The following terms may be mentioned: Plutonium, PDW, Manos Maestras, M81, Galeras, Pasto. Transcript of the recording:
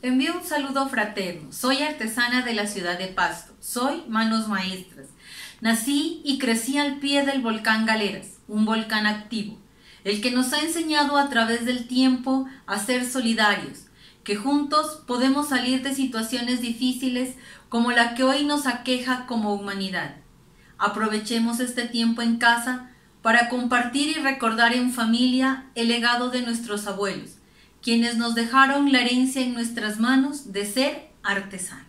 Te envío un saludo fraterno. Soy artesana de la ciudad de Pasto. Soy Manos Maestras. Nací y crecí al pie del volcán Galeras, un volcán activo, el que nos ha enseñado a través del tiempo a ser solidarios, que juntos podemos salir de situaciones difíciles como la que hoy nos aqueja como humanidad. Aprovechemos este tiempo en casa para compartir y recordar en familia el legado de nuestros abuelos, quienes nos dejaron la herencia en nuestras manos de ser artesanos.